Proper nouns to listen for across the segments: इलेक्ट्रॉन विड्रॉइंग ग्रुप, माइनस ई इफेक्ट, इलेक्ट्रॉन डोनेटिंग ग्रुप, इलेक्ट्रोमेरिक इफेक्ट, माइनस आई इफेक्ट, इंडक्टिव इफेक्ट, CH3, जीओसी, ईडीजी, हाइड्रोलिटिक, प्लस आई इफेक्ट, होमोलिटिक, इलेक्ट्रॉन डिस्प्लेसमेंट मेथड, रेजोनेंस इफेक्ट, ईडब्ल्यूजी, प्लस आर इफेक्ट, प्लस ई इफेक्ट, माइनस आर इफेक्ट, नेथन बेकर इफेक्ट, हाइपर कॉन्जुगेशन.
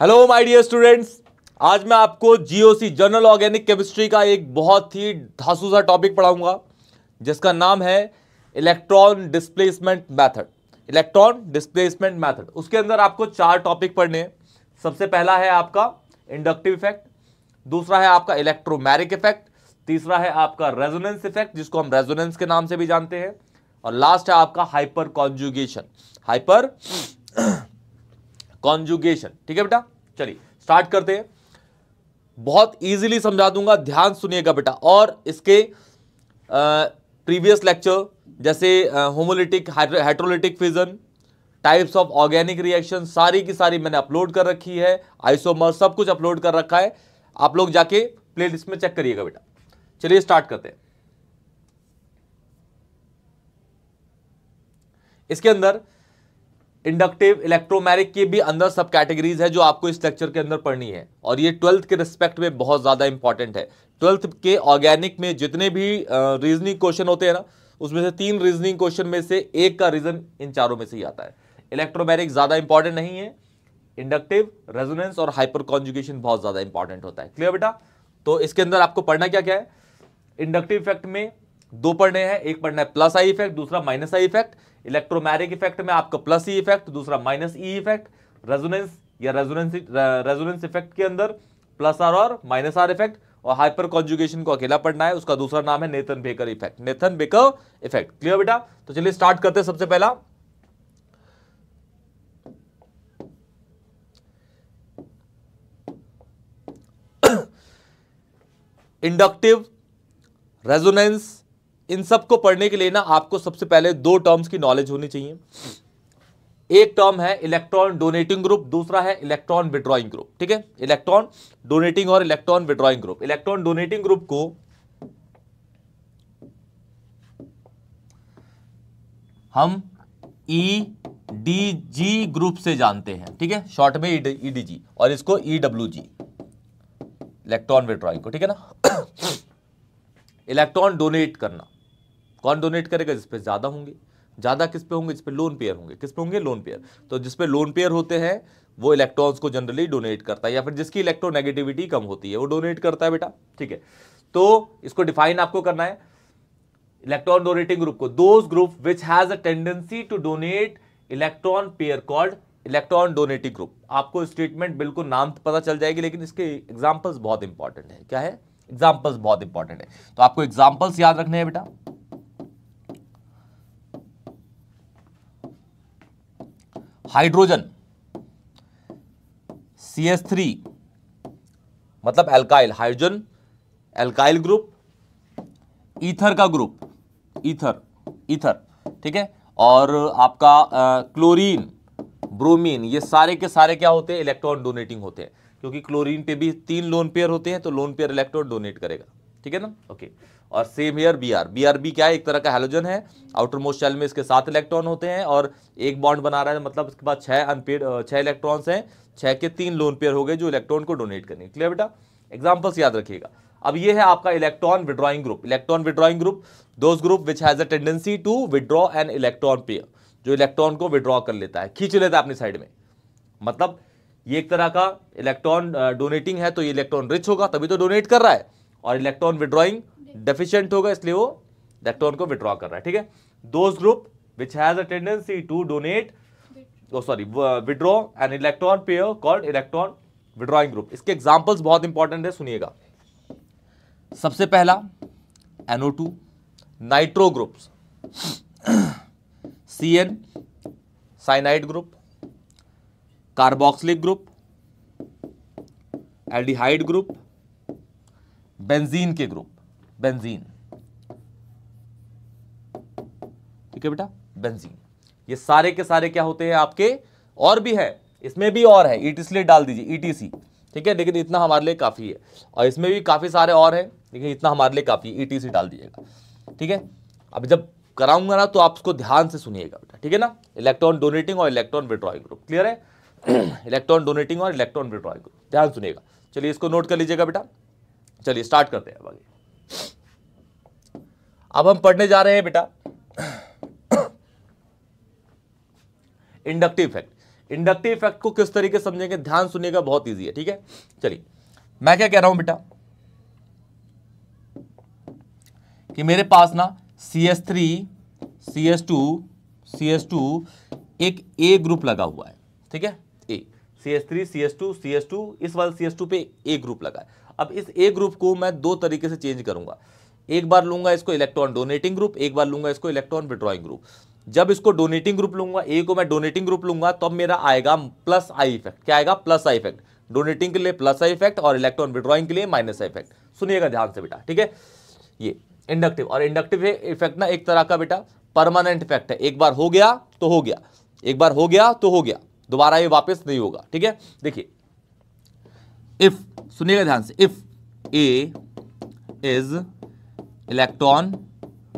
Hello my dear students, आज मैं आपको जीओसी जनरल ऑर्गेनिक केमिस्ट्री का एक बहुत ही धांसू सा टॉपिक पढ़ाऊंगा जिसका नाम है इलेक्ट्रॉन डिस्प्लेसमेंट मेथड। इलेक्ट्रॉन डिस्प्लेसमेंट मेथड, उसके अंदर आपको चार टॉपिक पढ़ने हैं। सबसे पहला है आपका इंडक्टिव इफेक्ट, दूसरा है आपका इलेक्ट्रोमेरिक इफेक्ट, तीसरा है आपका रेजोनेंस इफेक्ट जिसको हम रेजोनेंस के नाम से भी जानते हैं, और लास्ट है आपका हाइपर कॉन्जुगेशन। हाइपर कॉन्जुगेशन, ठीक है बेटा, चलिए स्टार्ट करते हैं। बहुत इजीली समझा दूंगा, ध्यान सुनिएगा बेटा। और इसके प्रीवियस लेक्चर जैसे होमोलिटिक, हाइड्रोलिटिक fission, types of organic reaction, सारी की सारी मैंने अपलोड कर रखी है, आइसोमर सब कुछ अपलोड कर रखा है, आप लोग जाके प्लेलिस्ट में चेक करिएगा बेटा। चलिए स्टार्ट करते हैं। इसके अंदर इंडक्टिव, इलेक्ट्रोमेरिक की भी अंदर सब कैटेगरीज है जो आपको इस लेक्चर के अंदर पढ़नी है, और ये ट्वेल्थ के रिस्पेक्ट में बहुत ज़्यादा इंपॉर्टेंट है। ट्वेल्थ के ऑर्गेनिक में जितने भी रीजनिंग क्वेश्चन होते हैं ना, उसमें से तीन रीजनिंग क्वेश्चन में से एक का रीजन इन चारों में से ही आता है। इलेक्ट्रोमेरिक ज़्यादा इंपॉर्टेंट नहीं है, इंडक्टिव, रेजोनेंस और हाइपर कॉन्जुगेशन बहुत ज़्यादा इंपॉर्टेंट होता है। क्लियर बेटा? तो इसके अंदर आपको पढ़ना क्या क्या है। इंडक्टिव इफेक्ट में दो पढ़ने हैं, एक पढ़ना है प्लस आई इफेक्ट, दूसरा माइनस आई इफेक्ट। Electromeric effect में आपका प्लस ई इफेक्ट, दूसरा माइनस ई इफेक्ट। रेजोनेंस या रेजोनेंस इफेक्ट के अंदर प्लस आर और माइनस आर इफेक्ट, और हाइपर कॉन्जुगेशन को अकेला पढ़ना है, उसका दूसरा नाम है नेथन बेकर इफेक्ट। नेथन बेकर इफेक्ट, clear बेटा? तो चलिए स्टार्ट करते हैं। सबसे पहला इंडक्टिव, रेजोनेंस, इन सबको पढ़ने के लिए ना आपको सबसे पहले दो टर्म्स की नॉलेज होनी चाहिए। एक टर्म है इलेक्ट्रॉन डोनेटिंग ग्रुप, दूसरा है इलेक्ट्रॉन विड्रॉइंग ग्रुप। ठीक है, इलेक्ट्रॉन डोनेटिंग और इलेक्ट्रॉन विड्रॉइंग ग्रुप। इलेक्ट्रॉन डोनेटिंग ग्रुप को हम ईडीजी ग्रुप से जानते हैं, ठीक है, शॉर्ट में ईडीजी, और इसको ईडब्ल्यूजी, इलेक्ट्रॉन विड्रॉइंग को, ठीक है ना। इलेक्ट्रॉन डोनेट करना, कौन डोनेट करेगा? जिस पे ज़्यादा होंगे। ज़्यादा किस पे होंगे? जिस पे लोन पेयर होंगे। किस पे होंगे? Lone pair. तो जिस पे लोन पेयर होते हैं वो इलेक्ट्रॉन्स को जनरली डोनेट करता है, या फिर जिसकी इलेक्ट्रोनेगेटिविटी कम होती है वो डोनेट करता है बेटा, ठीक है। तो इसको डिफाइन आपको करना है, इलेक्ट्रॉन डोनेटिंग ग्रुप को, those group which has a tendency to donate electron pair called इलेक्ट्रॉन डोनेटिंग ग्रुप। आपको स्टेटमेंट बिल्कुल नाम पता चल जाएगी, लेकिन इसके एग्जाम्पल्स बहुत इंपॉर्टेंट है। क्या है? एग्जाम्पल्स बहुत इंपॉर्टेंट है, तो आपको एग्जाम्पल्स याद रखने हैं बेटा। हाइड्रोजन CH3 मतलब alkyl, hydrogen alkyl group, ether का ग्रुप, ईथर, ठीक है, और आपका क्लोरीन, ब्रोमीन, ये सारे के सारे क्या होते हैं? इलेक्ट्रॉन डोनेटिंग होते हैं, क्योंकि क्लोरीन पे भी तीन लोन पेयर होते हैं, तो लोन पेयर इलेक्ट्रॉन डोनेट करेगा, ठीक है ना, ओके। और same here B R B क्या है? एक तरह का हैलोजन है, आउटर मोस्ट शेल में इसके 7 इलेक्ट्रॉन होते हैं और एक बॉन्ड बना रहा है, मतलब इसके बाद 6 अनपेड 6 इलेक्ट्रॉन्स हैं, 6 के 3 लोन पेयर हो गए जो इलेक्ट्रॉन को डोनेट करेंगे। क्लियर बेटा? एग्जाम्पल्स याद रखिएगा। अब ये है आपका इलेक्ट्रॉन विड्रॉइंग ग्रुप। इलेक्ट्रॉन विड्रॉइंग ग्रुप, those group which has a tendency to withdraw an electron pair, जो इलेक्ट्रॉन को विड्रॉ कर लेता है, खींच लेता है अपनी साइड में। मतलब ये एक तरह का इलेक्ट्रॉन डोनेटिंग है, तो ये इलेक्ट्रॉन रिच होगा तभी तो डोनेट कर रहा है, और इलेक्ट्रॉन विड्रॉइंग डेफिशिएंट होगा इसलिए वो इलेक्ट्रॉन को विड्रॉ कर रहा है, ठीक है। Those group which has a tendency to donate withdraw an electron pair called इलेक्ट्रॉन विड्रॉइंग ग्रुप। इसके एग्जाम्पल्स बहुत इंपॉर्टेंट है, सुनिएगा। सबसे पहला NO2, nitro groups, CN, cyanide group, carboxylic group, aldehyde group, benzene के ग्रुप, बेंजीन, ठीक है बेटा, बेंजीन। ये सारे के सारे क्या होते हैं आपके? और भी है, इसमें भी और है, ETC ले डाल दीजिए, ETC, ठीक है, लेकिन इतना हमारे लिए काफ़ी है, और इसमें भी काफ़ी सारे और हैं, लेकिन इतना हमारे लिए काफ़ी है, ETC डाल दीजिएगा, ठीक है। अब जब कराऊंगा ना तो आप उसको ध्यान से सुनिएगा बेटा, ठीक है ना। इलेक्ट्रॉन डोनेटिंग और इलेक्ट्रॉन विड्रॉइंग ग्रुप, क्लियर है? इलेक्ट्रॉन डोनेटिंग और इलेक्ट्रॉन विड्रॉइंग ग्रुप, ध्यान सुनिएगा। चलिए इसको नोट कर लीजिएगा बेटा। चलिए स्टार्ट करते हैं आगे। अब हम पढ़ने जा रहे हैं बेटा इंडक्टिव इफेक्ट। इंडक्टिव इफेक्ट को किस तरीके समझेंगे, ध्यान सुनिएगा, बहुत ईजी है, ठीक है। चलिए मैं क्या कह रहा हूं बेटा कि मेरे पास ना CH3 CH2 एक ए ग्रुप लगा हुआ है, ठीक है, ए CH3 CH2 इस वाले CH2 पे ए ग्रुप लगा है। अब इस ए ग्रुप को मैं दो तरीके से चेंज करूंगा, एक बार लूंगा इसको इलेक्ट्रॉन डोनेटिंग ग्रुप, एक बार लूंगा इसको इलेक्ट्रॉन विड्रॉइंग ग्रुप। जब इसको डोनेटिंग ग्रुप लूंगा, ए को मैं डोनेटिंग ग्रुप लूंगा, तब मेरा आएगा प्लस आई इफेक्ट। क्या आएगा? प्लस आई इफेक्ट। डोनेटिंग के लिए प्लस आई इफेक्ट और इलेक्ट्रॉन विड्रॉइंग के लिए माइनस आई इफेक्ट। सुनिएगा ध्यान से बेटा, ठीक है। ये इंडक्टिव और इंडक्टिव इफेक्ट ना एक तरह का बेटा परमानेंट इफेक्ट है, एक बार हो गया तो हो गया, एक बार हो गया तो हो गया, दोबारा ये वापस नहीं होगा, ठीक है। देखिए इफ, सुनिएगा ध्यान से, if A is इलेक्ट्रॉन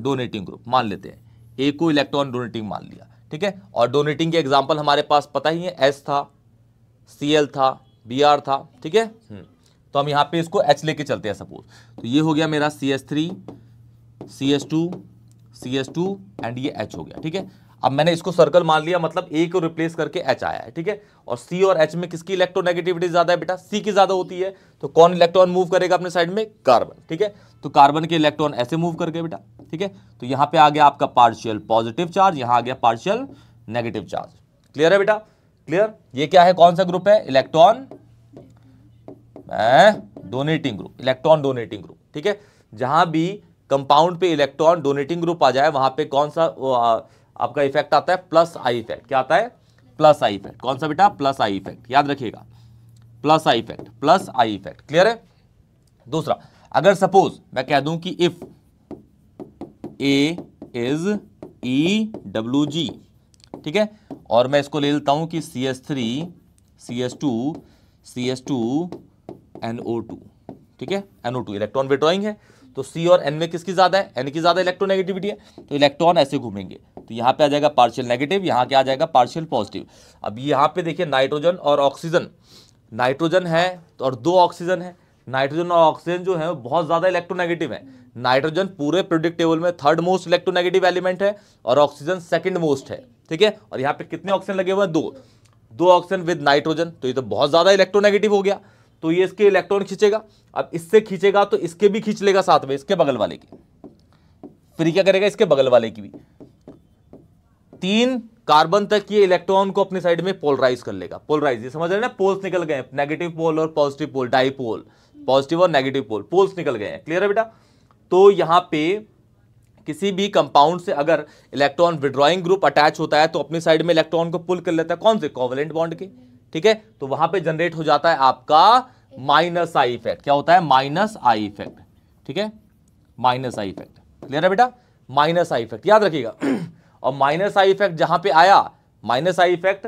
डोनेटिंग ग्रुप, मान लेते हैं ए को इलेक्ट्रॉन डोनेटिंग मान लिया, ठीक है। और डोनेटिंग के एग्जाम्पल हमारे पास पता ही है, एस था, Cl था, Br था, ठीक है। तो हम यहाँ पे इसको H लेके चलते हैं सपोज, तो ये हो गया मेरा CH3 CH2 एंड ये H हो गया, ठीक है। अब मैंने इसको सर्कल मान लिया, मतलब A को रिप्लेस करके H आया है, ठीक है। और C और H में किसकी इलेक्ट्रोनेगेटिविटी ज़्यादा है बेटा? C की ज़्यादा होती है, तो कौन इलेक्ट्रॉन मूव करेगा अपने साइड में? कार्बन, ठीक है। तो कार्बन के इलेक्ट्रॉन ऐसे मूव करके बेटा, ठीक है। तो यहाँ पे आ गया आपका पार्शियल पॉजिटिव चार्ज, यहाँ आ गया पार्शियल नेगेटिव चार्ज। क्लियर है बेटा? क्लियर। ये क्या है, कौन सा ग्रुप है? इलेक्ट्रॉन डोनेटिंग ग्रुप, इलेक्ट्रॉन डोनेटिंग ग्रुप, ठीक है। जहां भी कंपाउंड पे इलेक्ट्रॉन डोनेटिंग ग्रुप आ जाए, वहां पे कौन सा आपका इफेक्ट आता है? प्लस आई इफेक्ट। क्या आता है? प्लस आई इफेक्ट। कौन सा बेटा? प्लस आई इफेक्ट। याद रखिएगा, प्लस आई इफेक्ट, प्लस आई इफेक्ट। Clear है। दूसरा, अगर सपोज मैं कह दूं कि इफ ए इज ईडब्ल्यूजी, ठीक है, और मैं इसको ले लेता हूं कि CH3 CH2 NO2, ठीक है, NO2 इलेक्ट्रॉन विड्रॉइंग है, तो C और N में किसकी ज्यादा है? N की ज्यादा इलेक्ट्रोनेगेटिविटी है, तो इलेक्ट्रॉन ऐसे घूमेंगे, तो यहाँ पे आ जाएगा पार्शियल नेगेटिव, यहाँ क्या आ जाएगा? Partial positive. अब यहाँ पे देखिए नाइट्रोजन और ऑक्सीजन, नाइट्रोजन है और दो ऑक्सीजन है, नाइट्रोजन और ऑक्सीजन जो है वो बहुत ज्यादा इलेक्ट्रोनेगेटिव है। नाइट्रोजन पूरे पीरियोडिक टेबल में थर्ड मोस्ट इलेक्ट्रोनेगेटिव एलिमेंट है और ऑक्सीजन सेकंड मोस्ट है, ठीक है। और यहाँ पे कितने ऑक्सीजन लगे हुए हैं? दो ऑक्सीजन विद नाइट्रोजन, तो ये तो बहुत ज्यादा इलेक्ट्रोनेगेटिव हो गया, तो ये इसके इलेक्ट्रॉन खींचेगा। अब इससे खींचेगा तो इसके भी खींच लेगा साथ में, इसके बगल वाले की, फिर क्या करेगा? इसके बगल वाले की भी, तीन कार्बन तक ये इलेक्ट्रॉन को अपनी साइड में पोलराइज कर लेगा। पोलराइज, ये समझ रहे हैं ना, पोल्स निकल गए, नेगेटिव पोल और पॉजिटिव पोल, डाईपोल, पॉजिटिव और नेगेटिव पोल, पोल्स निकल गए हैं। क्लियर है बेटा? तो यहाँ पे किसी भी कंपाउंड से अगर इलेक्ट्रॉन विड्रॉइंग ग्रुप अटैच होता है, तो अपनी साइड में इलेक्ट्रॉन को पुल कर लेता है, कौन से? कोवेलेंट बॉन्ड के, ठीक है। तो वहां पे जनरेट हो जाता है आपका माइनस आई इफेक्ट। क्या होता है? माइनस आई इफेक्ट, ठीक है, माइनस आई इफेक्ट। क्लियर है बेटा? माइनस आई इफेक्ट याद रखिएगा। और माइनस आई इफेक्ट जहां पे आया, माइनस आई इफेक्ट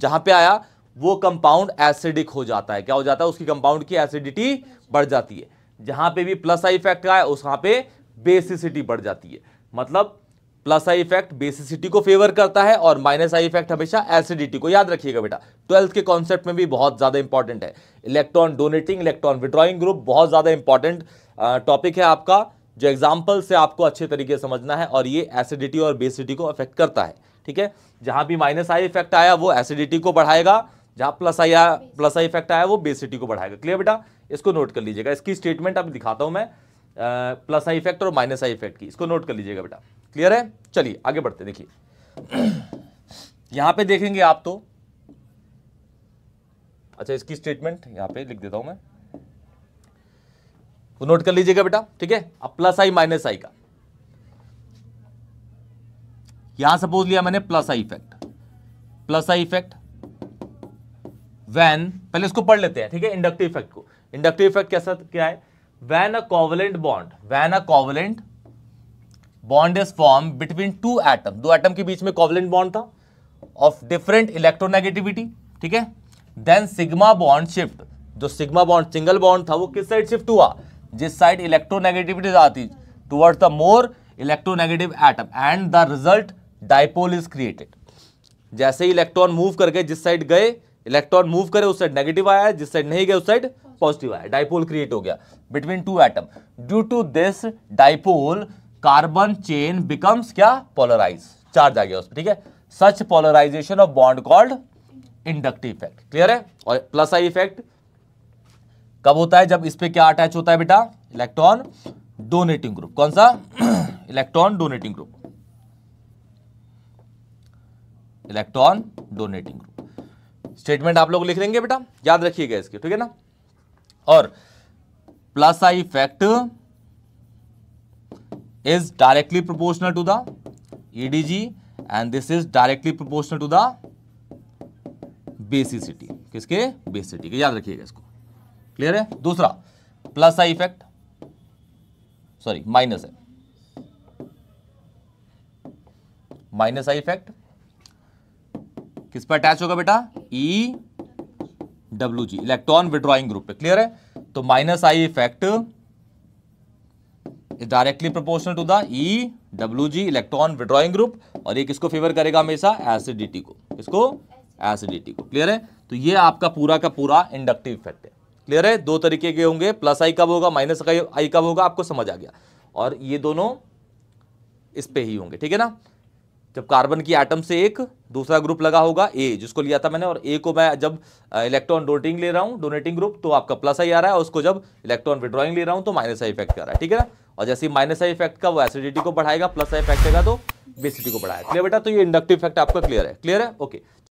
जहां पे आया, वो कंपाउंड एसिडिक हो जाता है। क्या हो जाता है? उसकी कंपाउंड की एसिडिटी बढ़ जाती है। जहां पे भी प्लस आई इफेक्ट आया, उस वहां पे बेसिसिटी बढ़ जाती है। मतलब प्लस आई इफेक्ट बेसिसिटी को फेवर करता है और माइनस आई इफेक्ट हमेशा एसिडिटी को। याद रखिएगा बेटा, 12th के कॉन्सेप्ट में भी बहुत ज्यादा इंपॉर्टेंट है। Electron donating, इलेक्ट्रॉन विड्रॉइंग ग्रुप बहुत ज्यादा इंपॉर्टेंट टॉपिक है आपका, जो एग्जाम्पल से आपको अच्छे तरीके से समझना है। और ये एसिडिटी और बेसिसिटी को अफेक्ट करता है, ठीक है। जहां भी माइनस आई इफेक्ट आया वो एसिडिटी को बढ़ाएगा, जहां प्लस आई इफेक्ट आया वो बेसिसिटी को बढ़ाएगा। क्लियर बेटा? इसको नोट कर लीजिएगा, इसकी स्टेटमेंट अब दिखाता हूं मैं, प्लस आई इफेक्ट और माइनस आई इफेक्ट की, इसको नोट कर लीजिएगा बेटा। क्लियर है? चलिए आगे बढ़ते। देखिए यहां पे देखेंगे आप तो, अच्छा इसकी स्टेटमेंट यहां पे लिख देता हूं मैं, वो नोट कर लीजिएगा बेटा, ठीक है। अब प्लस आई माइनस आई का यहां सपोज लिया मैंने प्लस आई इफेक्ट, प्लस आई इफेक्ट when, पहले इसको पढ़ लेते हैं, ठीक है, इंडक्टिव इफेक्ट को। इंडक्टिव इफेक्ट कैसा, क्या है? When a covalent bond is formed between two atom, दो एटम के बीच में covalent bond था of different electronegativity, ठीक है, then sigma bond shift, जो sigma bond सिंगल बॉन्ड था वो किस साइड शिफ्ट हुआ? जिस साइड इलेक्ट्रोनेगेटिविटी आती, towards the more electronegative atom and the result dipole is created। जैसे ही इलेक्ट्रॉन मूव करके, जिस साइड गए इलेक्ट्रॉन मूव करे उस साइड नेगेटिव आया, जिस साइड नहीं गए उस साइड पॉजिटिव आया, डाइपोल क्रिएट हो गया between two atom. Due to this dipole carbon chain becomes क्या? पोलराइज, चार्ज आ गया उसमें, ठीक है। Such polarisation of bond called इंडक्टिव इफेक्ट। Clear है। और प्लस आई इफेक्ट कब होता है? जब इस पे क्या अटैच होता है बेटा? इलेक्ट्रॉन डोनेटिंग ग्रुप। कौन सा? इलेक्ट्रॉन डोनेटिंग ग्रुप। इलेक्ट्रॉन डोनेटिंग ग्रुप statement आप लोग लिख लेंगे बेटा, याद रखिएगा इसके, ठीक है ना। और प्लस आई इफेक्ट is directly proportional to the ईडीजी and this is directly proportional to the basicity. किसके? बेसिसिटी के। याद रखिएगा इसको। क्लियर है। दूसरा प्लस आई इफेक्ट माइनस आई इफेक्ट किस पर अटैच होगा बेटा? ईडब्ल्यूजी, इलेक्ट्रॉन विड्रॉइंग ग्रुप पे। क्लियर है। तो माइनस आई इफेक्ट is directly proportional to the ईडब्ल्यूजी, इलेक्ट्रॉन विड्रॉइंग ग्रुप। और ये किसको फेवर करेगा हमेशा? एसिडिटी को। किसको? एसिडिटी को। क्लियर है। तो ये आपका पूरा का पूरा इंडक्टिव इफेक्ट है। क्लियर है। दो तरीके के होंगे, प्लस आई कब होगा, माइनस आई कब होगा, आपको समझ आ गया। और ये दोनों इस पे ही होंगे, ठीक है ना। जब कार्बन की एटम से एक दूसरा ग्रुप लगा होगा ए, जिसको लिया था मैंने, और ए को मैं जब इलेक्ट्रॉन डोनेटिंग ले रहा हूँ, डोनेटिंग ग्रुप, तो आपका प्लस आई आ रहा है, और उसको जब इलेक्ट्रॉन विड्रॉइंग ले रहा हूँ तो माइनस आई इफेक्ट आ रहा है, ठीक है ना। और जैसे ही माइनस आई इफेक्ट का वो एसिडिटी को बढ़ाएगा, प्लस आई इफेक्ट का तो बेसिडिटी को बढ़ाएगा। क्लियर बेटा। तो ये इंडक्टिव इफेक्ट आपका क्लियर है। ओके।